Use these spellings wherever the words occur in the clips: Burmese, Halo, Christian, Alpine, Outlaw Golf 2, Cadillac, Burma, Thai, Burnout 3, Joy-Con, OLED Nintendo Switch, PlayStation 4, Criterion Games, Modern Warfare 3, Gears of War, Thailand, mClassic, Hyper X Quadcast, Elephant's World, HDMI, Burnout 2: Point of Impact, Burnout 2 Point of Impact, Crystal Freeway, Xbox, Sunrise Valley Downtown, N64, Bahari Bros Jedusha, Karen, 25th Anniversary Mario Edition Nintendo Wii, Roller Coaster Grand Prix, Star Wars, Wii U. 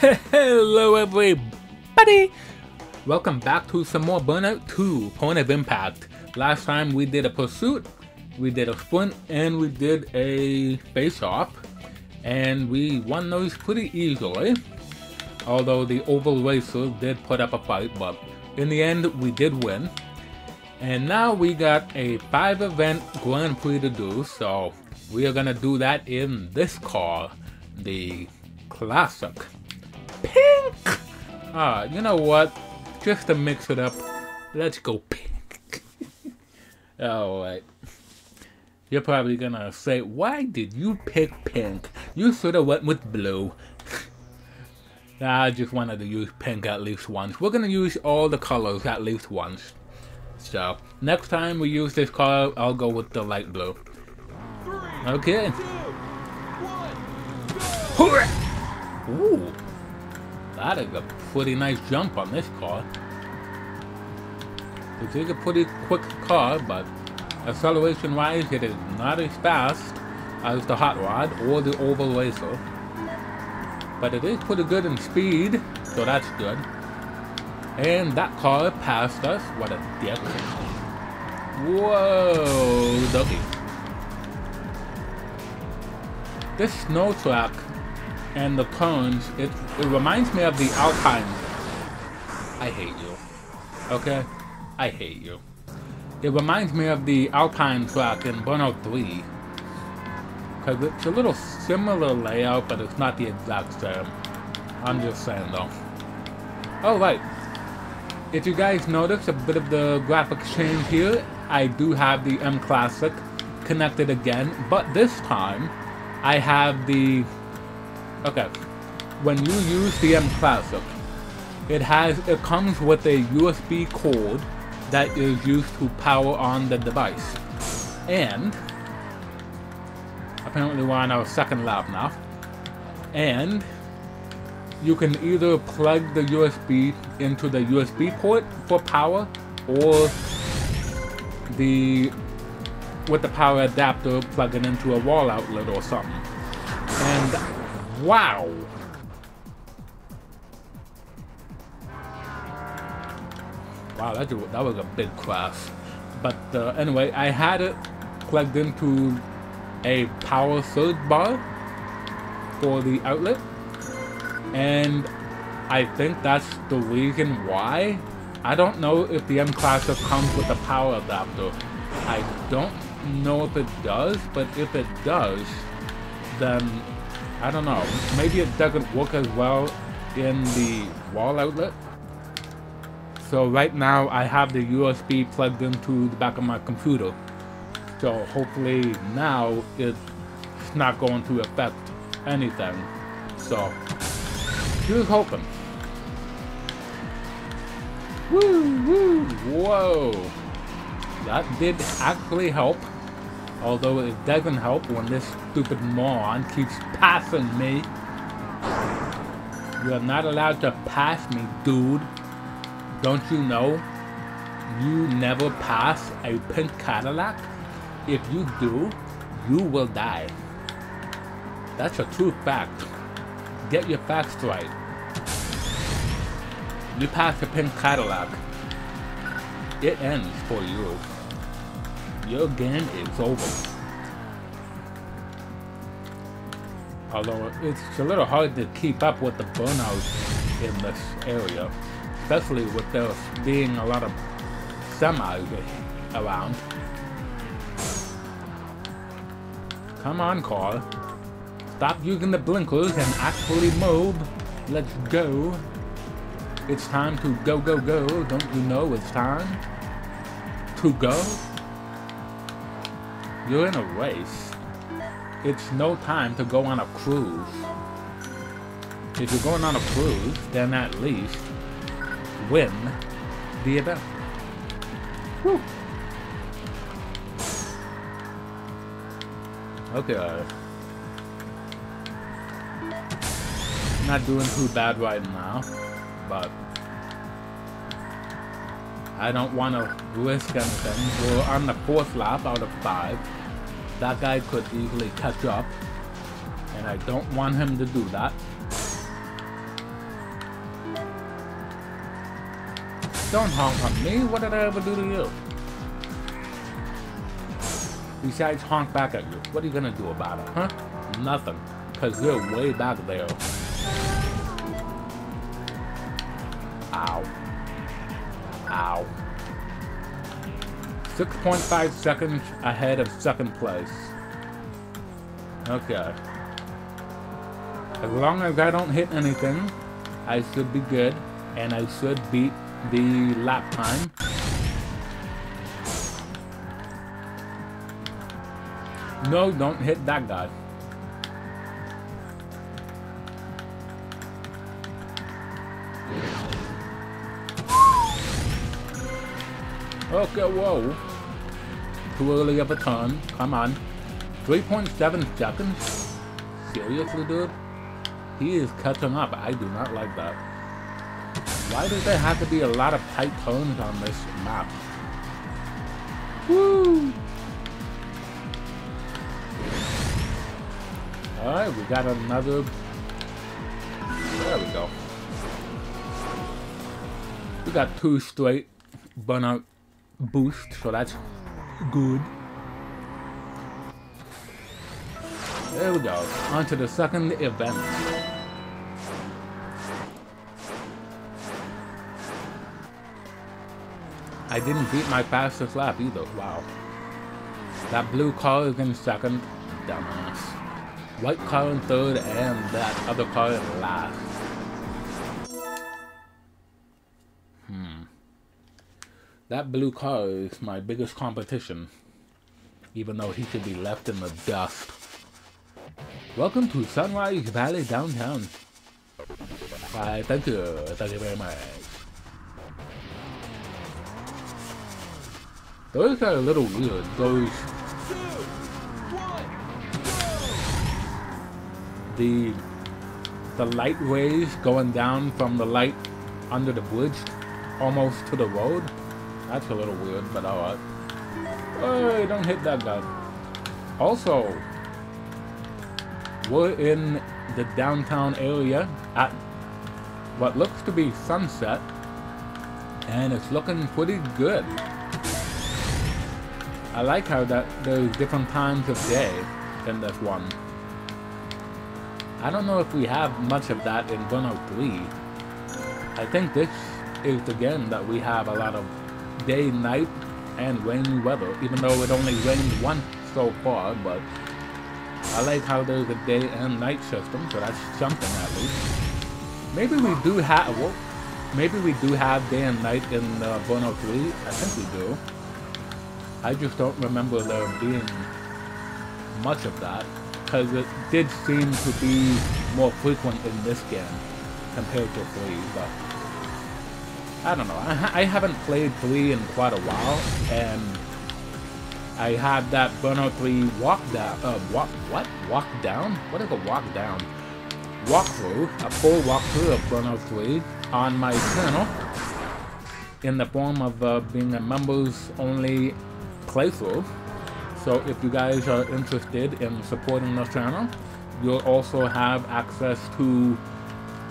Hello everybody! Welcome back to some more Burnout 2 Point of Impact. Last time we did a pursuit, we did a sprint, and we did a face-off. And we won those pretty easily. Although the oval racers did put up a fight, but in the end we did win. And now we got a 5-event Grand Prix to do, so we are gonna do that in this car, the classic pink. You know what? Just to mix it up, let's go pink. All right. You're probably gonna say, "Why did you pick pink? You should have went with blue." Nah, I just wanted to use pink at least once. We're gonna use all the colors at least once. So next time we use this color, I'll go with the light blue. Okay. 3, 2, 1, go! Ooh, that is a pretty nice jump on this car. It is a pretty quick car, but acceleration-wise, it is not as fast as the Hot Rod or the Oval Racer. But it is pretty good in speed, so that's good. And that car passed us. What a dick. Whoa, doggy. This snow track and the cones, it reminds me of the Alpine. I hate you. Okay? I hate you. It reminds me of the Alpine track in Burnout 3. Because it's a little similar layout, but it's not the exact same. I'm just saying though. Alright. If you guys notice a bit of the graphics change here, I do have the mClassic connected again, but this time I have the... Okay, when you use the mClassic, it comes with a USB cord that is used to power on the device. And apparently we're on our second lap now. And you can either plug the USB into the USB port for power, or with the power adapter, plug it into a wall outlet or something. And wow! Wow, that was a big crash. But anyway, I had it plugged into a power surge bar for the outlet. And I think that's the reason why. I don't know if the mClassic comes with a power adapter. I don't know if it does, but if it does, then... I don't know, maybe it doesn't work as well in the wall outlet. So right now I have the USB plugged into the back of my computer. So hopefully now it's not going to affect anything. So, here's hoping. Woo, woo, whoa. That did actually help. Although it doesn't help when this stupid moron keeps passing me. You're not allowed to pass me, dude. Don't you know? You never pass a pink Cadillac. If you do, you will die. That's a true fact. Get your facts right. You pass a pink Cadillac, it ends for you. Your game is over. Although it's a little hard to keep up with the burnout in this area, especially with there being a lot of semis around. Come on, car. Stop using the blinkers and actually move. Let's go. It's time to go, go, go. Don't you know it's time to go? You're in a race. It's no time to go on a cruise. If you're going on a cruise, then at least win the event. Woo. Okay. Not doing too bad right now, but I don't want to risk anything. We're on the 4th lap out of 5. That guy could easily catch up, and I don't want him to do that. Don't honk on me. What did I ever do to you? Besides honk back at you. What are you gonna do about it, huh? Nothing. Because you're way back there. Ow. Ow. 6.5 seconds ahead of second place. Okay. As long as I don't hit anything, I should be good. And I should beat the lap time. No, don't hit that guy. Okay, whoa. Too early of a turn. Come on. 3.7 seconds? Seriously, dude? He is catching up. I do not like that. Why does there have to be a lot of tight turns on this map? Woo! Alright, we got another... There we go. We got two straight Burnout boosts, so that's good. There we go. On to the second event. I didn't beat my fastest lap either. Wow. That blue car is in second. Dumbass. White car in third, and that other car in last. That blue car is my biggest competition. Even though he should be left in the dust. Welcome to Sunrise Valley Downtown. Why, thank you. Thank you very much. Those are a little weird. Those... The light rays going down from the light under the bridge almost to the road. That's a little weird, but alright. Hey, don't hit that guy. Also, we're in the downtown area at what looks to be sunset, and it's looking pretty good. I like how that there's different times of day in this one. I don't know if we have much of that in Burnout 3. I think this is the game that we have a lot of day, night, and rainy weather, even though it only rained once so far, but I like how there's a day and night system, so that's something at least. Maybe we do have day and night in Burnout 3, I think we do. I just don't remember there being much of that, because it did seem to be more frequent in this game compared to 3, but I don't know, I haven't played 3 in quite a while, and I had that Burnout 3 walkthrough, a full walkthrough of Burnout 3 on my channel, in the form of being a members only playthrough, so if you guys are interested in supporting the channel, you'll also have access to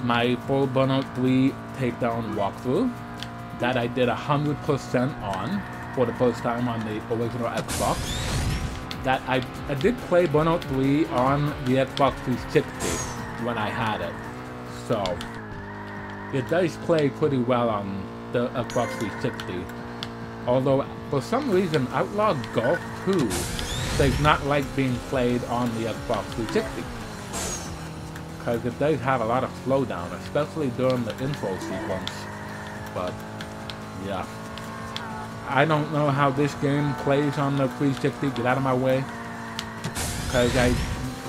my full Burnout 3 takedown walkthrough, that I did 100% on for the first time on the original Xbox. That I did play Burnout 3 on the Xbox 360 when I had it, so it does play pretty well on the Xbox 360. Although for some reason Outlaw Golf 2 does not like being played on the Xbox 360. Because it does have a lot of slowdown, especially during the intro sequence. But yeah, I don't know how this game plays on the 360. Get out of my way, because I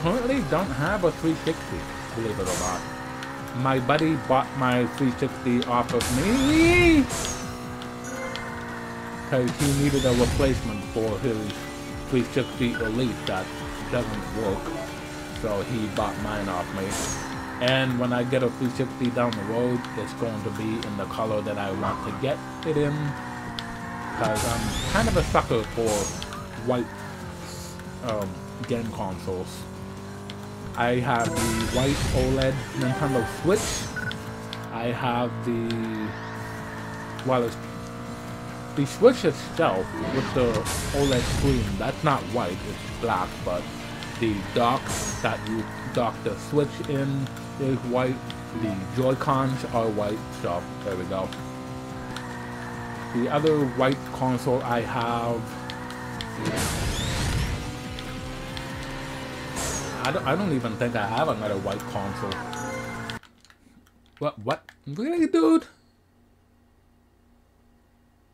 currently don't have a 360. Believe it or not, my buddy bought my 360 off of me because he needed a replacement for his 360 Elite that doesn't work. So he bought mine off me, and when I get a 360 down the road, it's going to be in the color that I want to get it in, because I'm kind of a sucker for white game consoles. I have the white OLED Nintendo Switch, I have the wireless. The Switch itself with the OLED screen, that's not white, it's black, but the dock that you dock the Switch in is white, the Joy-Cons are white, so there we go. The other white console I have, I don't even think I have another white console. What? Really, dude?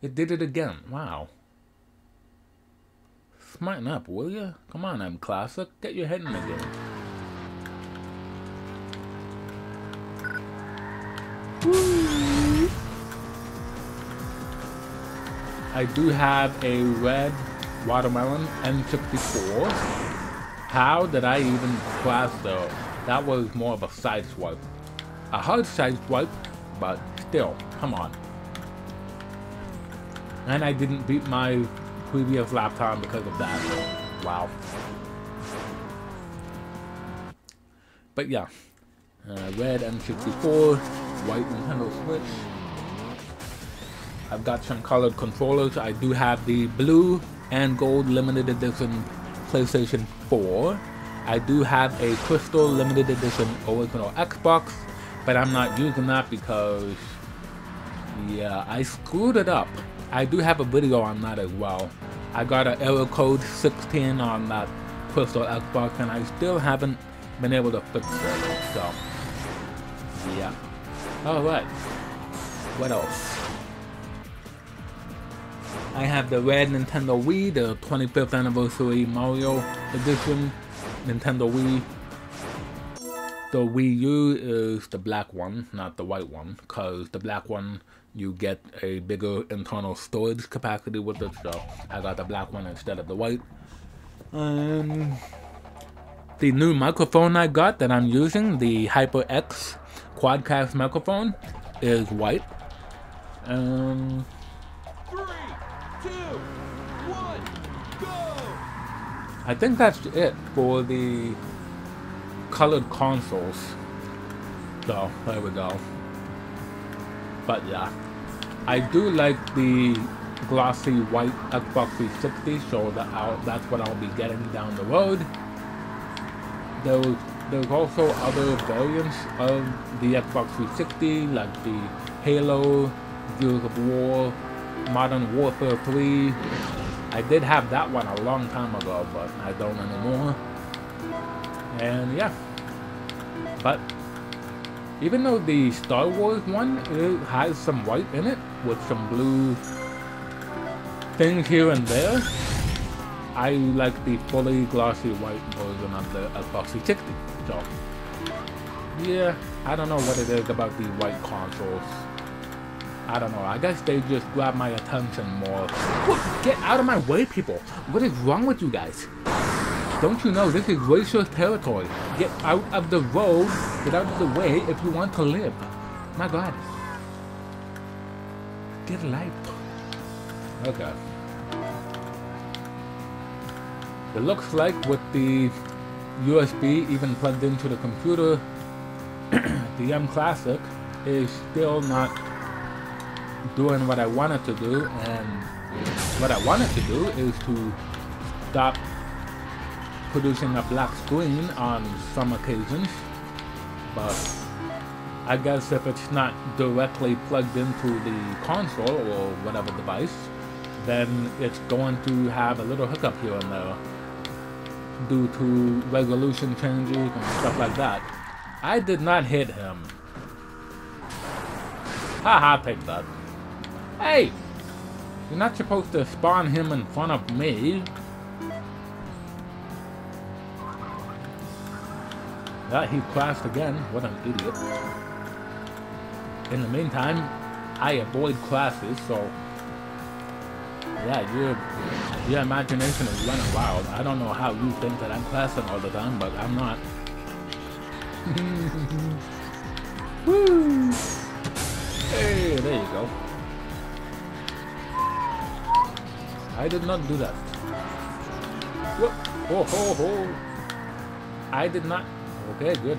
It did it again. Wow. Smarten up, will ya? Come on, mClassic. Get your head in the game. Woo! I do have a red watermelon N64. How did I even class though? That was more of a side swipe. A hard side swipe, but still, come on. And I didn't beat my previous lap time because of that. Wow. But yeah. Red N64, white Nintendo Switch. I've got some colored controllers. I do have the blue and gold limited edition PlayStation 4. I do have a Crystal limited edition original Xbox, but I'm not using that because, yeah, I screwed it up. I do have a video on that as well. I got an error code 16 on that Crystal Xbox and I still haven't been able to fix it, so yeah. Alright, what else? I have the red Nintendo Wii, the 25th Anniversary Mario Edition Nintendo Wii. The Wii U is the black one, not the white one, because the black one you get a bigger internal storage capacity with it, so I got the black one instead of the white. The new microphone I got that I'm using, the Hyper X Quadcast microphone, is white. I think that's it for the colored consoles, so there we go. But yeah, I do like the glossy white Xbox 360, so that's what I'll be getting down the road. There's also other variants of the Xbox 360, like the Halo, Gears of War, Modern Warfare 3. I did have that one a long time ago, but I don't anymore. And yeah, but even though the Star Wars one, it has some white in it with some blue things here and there, I like the fully glossy white version of the Xbox 360. So yeah, I don't know what it is about the white consoles. I don't know, I guess they just grab my attention more. Whoa, get out of my way, people. What is wrong with you guys? Don't you know this is racist territory? Get out of the road, get out of the way if you want to live. My God. Get a life. Okay. It looks like with the USB even plugged into the computer, the mClassic is still not doing what I wanted to do, and what I wanted to do is to stop producing a black screen on some occasions, but I guess if it's not directly plugged into the console or whatever device, then it's going to have a little hiccup here and there due to resolution changes and stuff like that. I did not hit him. Haha, take that. Hey! You're not supposed to spawn him in front of me. Yeah, he crashed again. What an idiot. In the meantime, I avoid crashes, so yeah, your imagination is running wild. I don't know how you think that I'm crashing all the time, but I'm not. Woo! Hey, there you go. I did not do that. Whoop! Oh ho ho! I did not. Okay, good.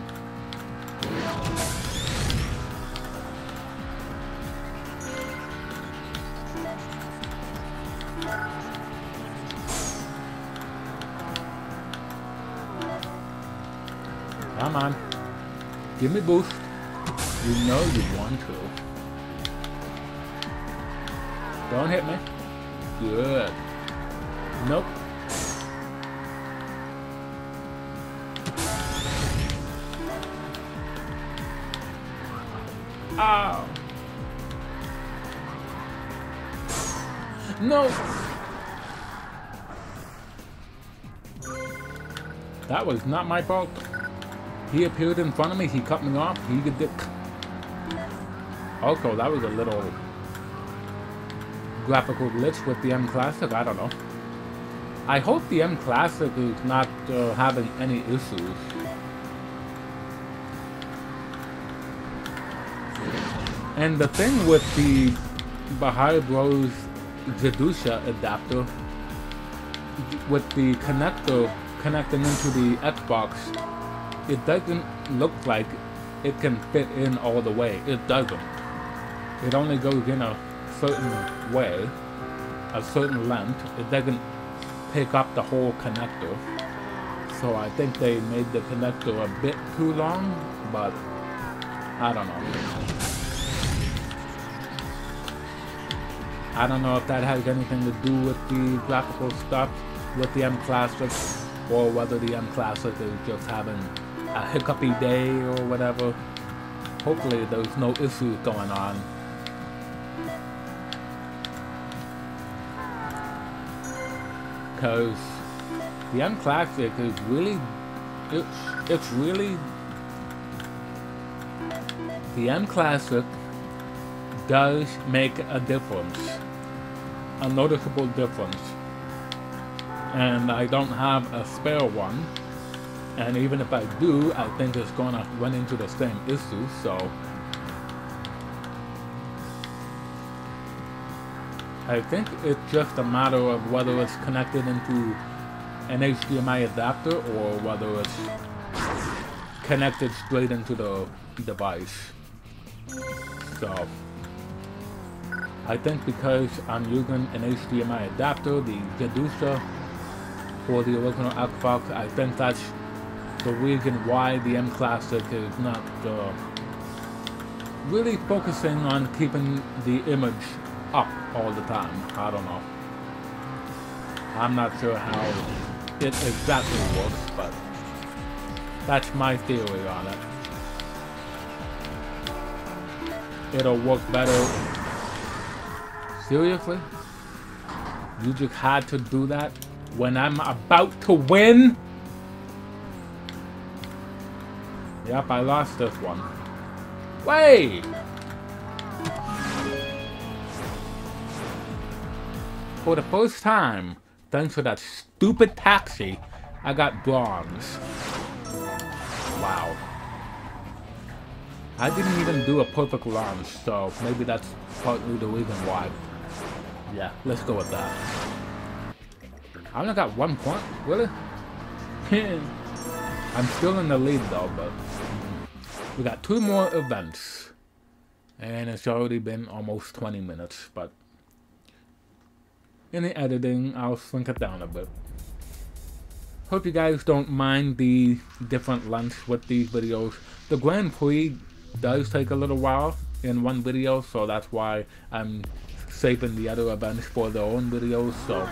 Come on. Give me boost. You know you want to. Don't hit me. Good. Nope. Ow. No. That was not my fault. He appeared in front of me. He cut me off. He's a dick. Also, that was a little graphical glitch with the mClassic. I don't know. I hope the mClassic is not having any issues. And the thing with the Bahari Bros Jedusha adapter, with the connector connecting into the Xbox, it doesn't look like it can fit in all the way. It doesn't. It only goes in a certain way, a certain length. It doesn't pick up the whole connector. So I think they made the connector a bit too long, but I don't know. I don't know if that has anything to do with the graphical stuff with the mClassic, or whether the mClassic is just having a hiccupy day or whatever. Hopefully there's no issues going on. Because the mClassic is really, it's really, the mClassic does make a difference. A noticeable difference. And I don't have a spare one, and even if I do, I think it's gonna run into the same issue. So I think it's just a matter of whether it's connected into an HDMI adapter or whether it's connected straight into the device. So I think because I'm using an HDMI adapter, the Jedusha for the original Xbox, I think that's the reason why the mClassic is not really focusing on keeping the image up all the time. I don't know. I'm not sure how it exactly works, but that's my theory on it. It'll work better. Seriously? You just had to do that when I'm about to win? Yep, I lost this one. Wait! For the first time, thanks to that stupid taxi, I got bronze. Wow. I didn't even do a perfect launch, so maybe that's partly the reason why. Yeah, let's go with that. I only got 1 point, really? I'm still in the lead though, but we got 2 more events. And it's already been almost 20 minutes, but in the editing, I'll shrink it down a bit. Hope you guys don't mind the different lengths with these videos. The Grand Prix does take a little while in one video, so that's why I'm saving the other events for their own videos, so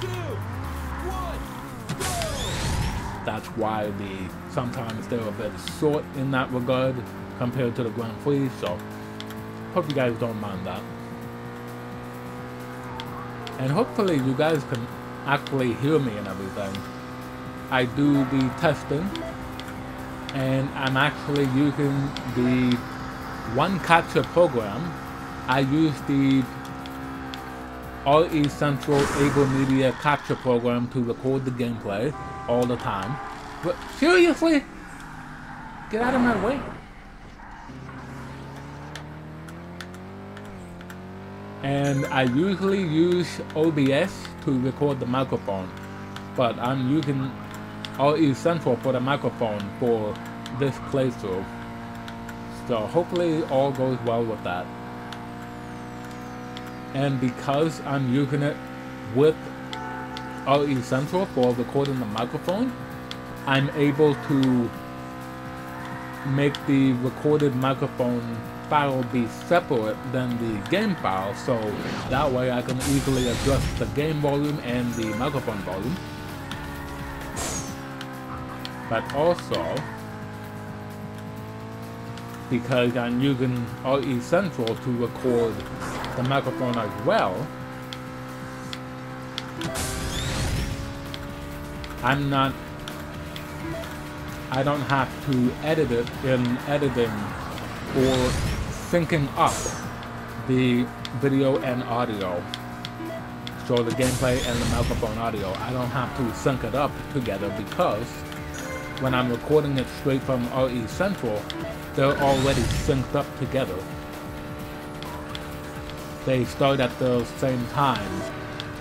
3, 2, 1, go! That's why sometimes they're a bit short in that regard compared to the Grand Prix, so hope you guys don't mind that. And hopefully you guys can actually hear me and everything. I do the testing, and I'm actually using the one capture program. I use the RE Central Able Media capture program to record the gameplay all the time. But seriously? Get out of my way. And I usually use OBS to record the microphone, but I'm using RE Central for the microphone for this playthrough. So hopefully all goes well with that. And because I'm using it with RE Central for recording the microphone, I'm able to make the recorded microphone file be separate than the game file, so that way I can easily adjust the game volume and the microphone volume. But also, because I'm using RE Central to record the microphone as well, I don't have to edit it in editing or syncing up the video and audio. So the gameplay and the microphone audio, I don't have to sync it up together, because when I'm recording it straight from RE Central, they're already synced up together. They start at the same time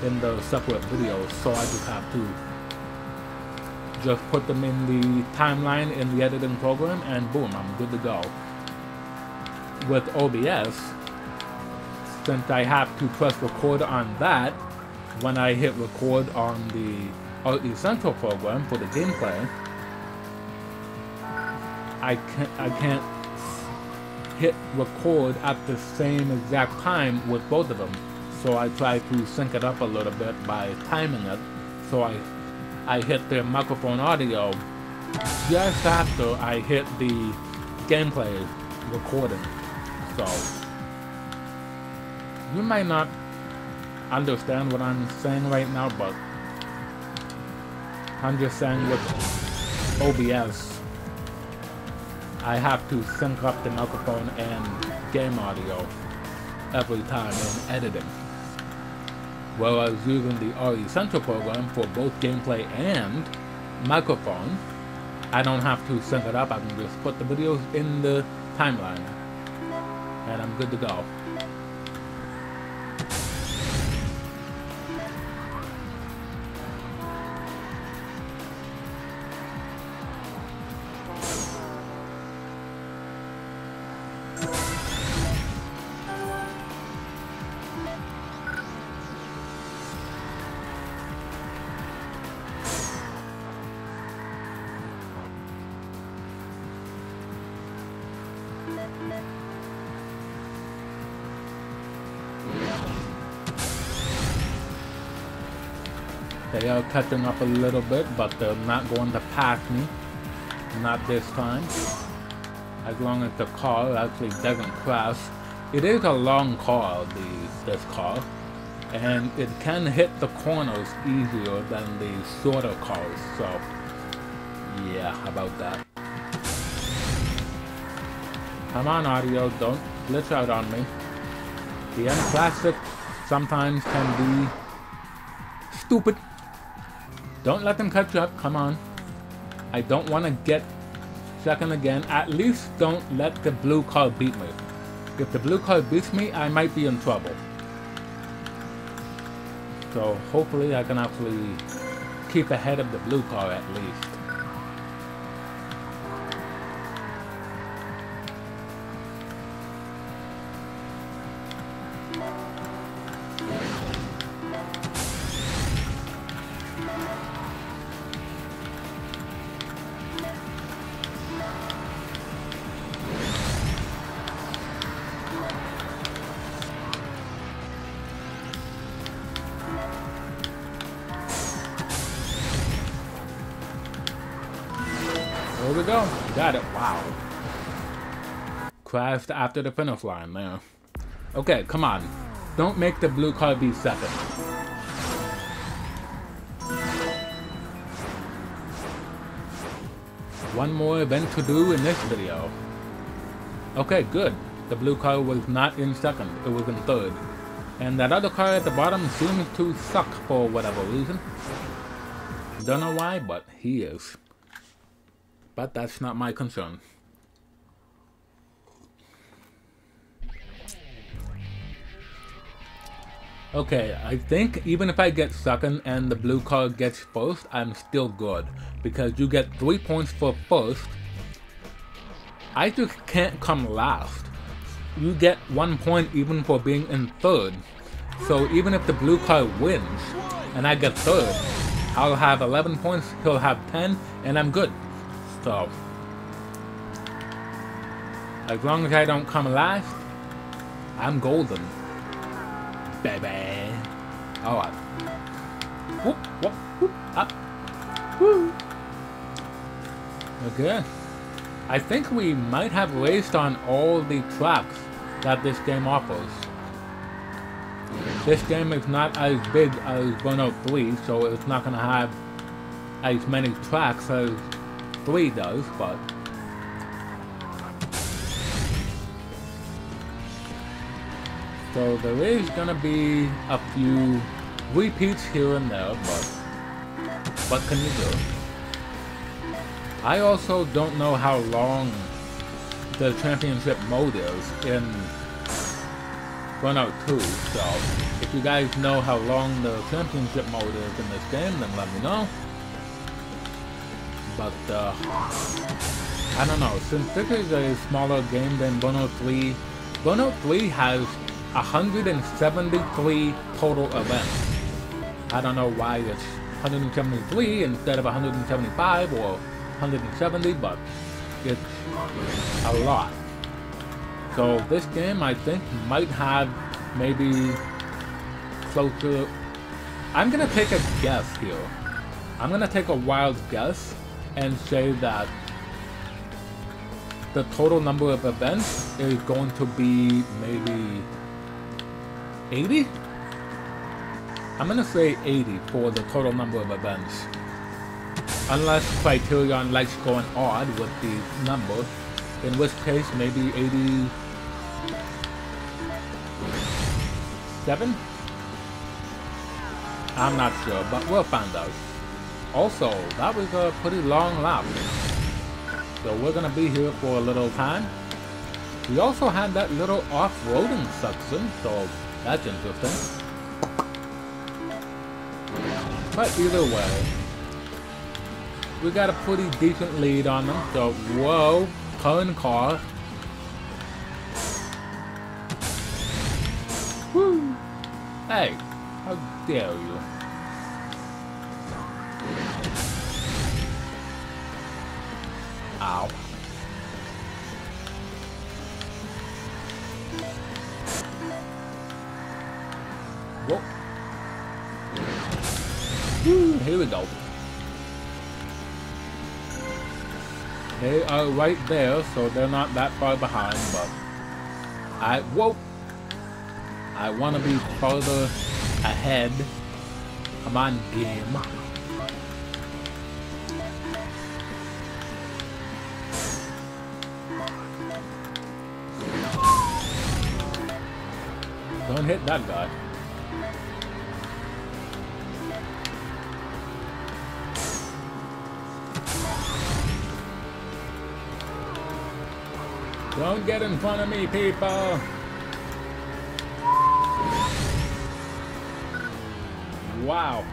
in the separate videos, so I just have to just put them in the timeline in the editing program and boom, I'm good to go. With OBS, since I have to press record on that, when I hit record on the RE Central program for the gameplay, I can't hit record at the same exact time with both of them, so I try to sync it up a little bit by timing it, so I hit the microphone audio just after I hit the gameplay recording. So you might not understand what I'm saying right now, but I'm just saying with OBS, I have to sync up the microphone and game audio every time in editing. Whereas using the RE Central program for both gameplay and microphone, I don't have to sync it up, I can just put the videos in the timeline and I'm good to go. They are catching up a little bit, but they're not going to pass me. Not this time. As long as the car actually doesn't crash. It is a long car, this car. And it can hit the corners easier than the shorter cars. So, yeah, how about that? Come on, audio, don't glitch out on me. The mClassic sometimes can be stupid. Don't let them catch up, come on. I don't want to get second again. At least don't let the blue car beat me. If the blue car beats me, I might be in trouble. So hopefully I can actually keep ahead of the blue car at least. There we go, got it, wow. Crashed after the finish line there. Okay, come on. Don't make the blue car be second. One more event to do in this video. Okay, good. The blue car was not in second, it was in third. And that other car at the bottom seems to suck for whatever reason. Don't know why, but he is. But that's not my concern. Okay, I think even if I get second and the blue car gets first, I'm still good. Because you get 3 points for first. I just can't come last. You get 1 point even for being in third. So even if the blue car wins and I get third, I'll have 11 points, he'll have 10, and I'm good. So, As long as I don't come alive, I'm golden. Baby. Alright. Whoop, whoop, whoop, up. Woo. Okay. I think we might have raced on all the tracks that this game offers. This game is not as big as Burnout 3, so it's not going to have as many tracks as 3 does, but... So there is going to be a few repeats here and there, but what can you do? I also don't know how long the championship mode is in Burnout 2, so if you guys know how long the championship mode is in this game, then let me know. But, I don't know, since this is a smaller game than Burnout 3, Burnout 3 has 173 total events. I don't know why it's 173 instead of 175 or 170, but it's a lot. So this game, I think, might have maybe closer... I'm going to take a guess here. I'm going to take a wild guess and say that the total number of events is going to be maybe 80? I'm going to say 80 for the total number of events. Unless Criterion likes going odd with the number, in which case maybe 87? I'm not sure, but we'll find out. Also, that was a pretty long lap, so we're gonna be here for a little time. We also had that little off-roading section, so that's interesting. But either way, we got a pretty decent lead on them, so whoa, turn car. Woo! Hey, how dare you? Ow. Whoa. Woo, here we go. They are right there, so they're not that far behind, but I, whoa! I want to be farther ahead. Come on, game. Don't hit that guy. Don't get in front of me, people! Wow!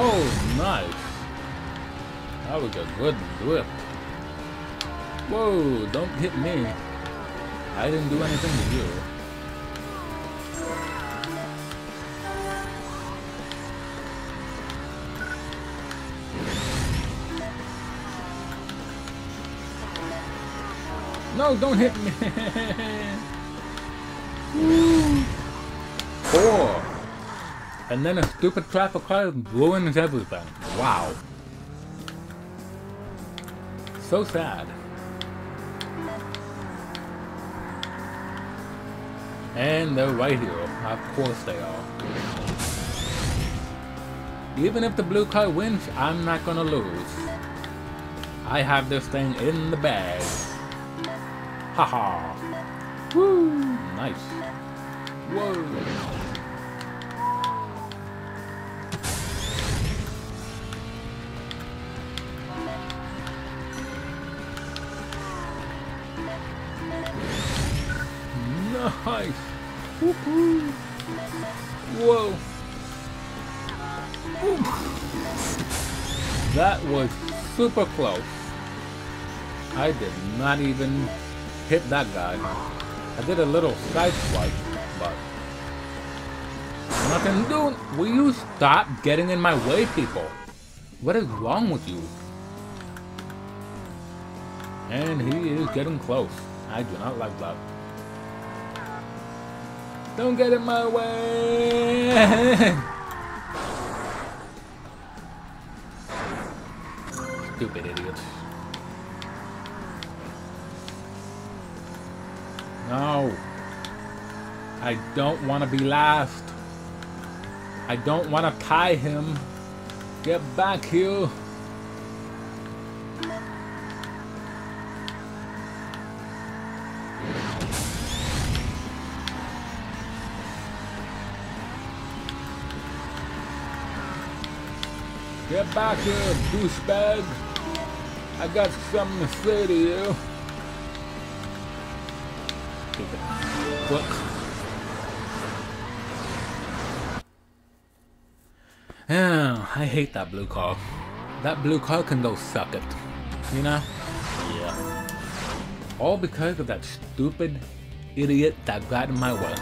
Oh, nice! That was a good whip. Whoa, don't hit me. I didn't do anything to you. No, don't hit me. Four. And then a stupid traffic car ruins everything. Wow. So sad. And they're right here, of course they are. Even if the blue car wins, I'm not gonna lose. I have this thing in the bag. Haha. Woo! Nice. Whoa. Nice. Woo-hoo. Whoa. Woo. That was super close. I did not even hit that guy. I did a little side swipe, but nothing doing. Will you stop getting in my way, people? What is wrong with you? And he is getting close. I do not like that. Don't get in my way! Stupid idiots. No. I don't want to be last. I don't want to tie him. Get back here. Get back here, douchebag. I got something to say to you. Stupid fuck. Oh, I hate that blue car. That blue car can go suck it. You know? Yeah. All because of that stupid idiot that got in my way.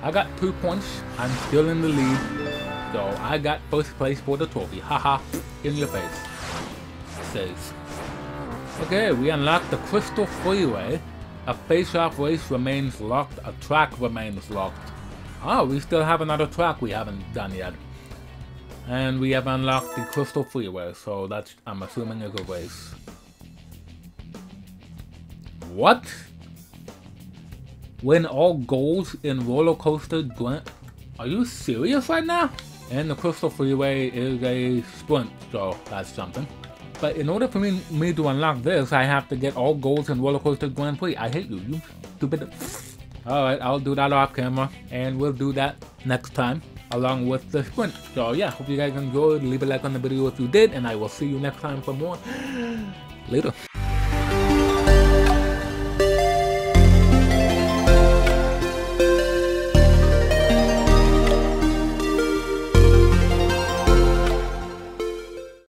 I got 2 points, I'm still in the lead, so I got first place for the trophy, haha, in your face, it says. Okay, we unlocked the Crystal Freeway, a face-off race remains locked, a track remains locked. Oh, we still have another track we haven't done yet. And we have unlocked the Crystal Freeway, so that's, I'm assuming, is a race. What? Win all goals in Roller Coaster Grand Prix. Are you serious right now? And the Crystal Freeway is a sprint, so that's something. But in order for me to unlock this, I have to get all goals in Roller Coaster Grand Prix. I hate you, you stupid. Alright, I'll do that off camera, and we'll do that next time, along with the sprint. So yeah, hope you guys enjoyed. Leave a like on the video if you did, and I will see you next time for more. Later.